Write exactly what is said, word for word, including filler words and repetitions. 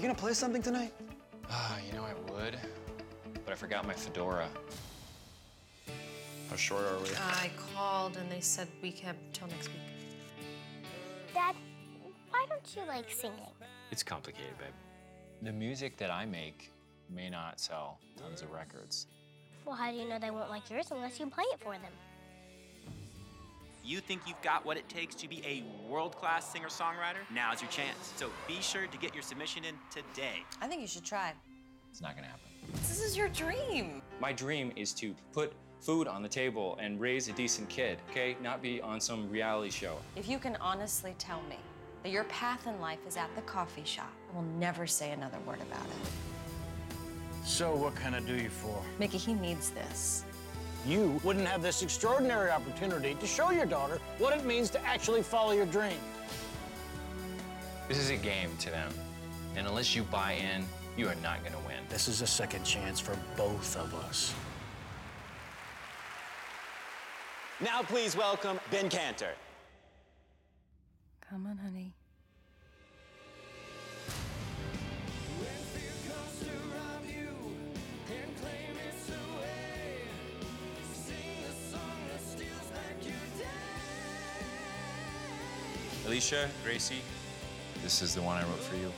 You gonna play something tonight? Ah, uh, you know I would, but I forgot my fedora. How short are we? I called and they said we kept till next week. Dad, why don't you like singing? It's complicated, babe. The music that I make may not sell tons of records. Well, how do you know they won't like yours unless you play it for them? You think you've got what it takes to be a world-class singer-songwriter? Now's your chance. So be sure to get your submission in today. I think you should try. It's not gonna happen. This is your dream. My dream is to put food on the table and raise a decent kid, okay? Not be on some reality show. If you can honestly tell me that your path in life is at the coffee shop, I will never say another word about it. So what can I do you for? Mickey, he needs this. You wouldn't have this extraordinary opportunity to show your daughter what it means to actually follow your dream. This is a game to them, and unless you buy in, you are not going to win. This is a second chance for both of us. Now please welcome Ben Cantor. Come on, honey. Alicia, Gracie, this is the one I wrote for you.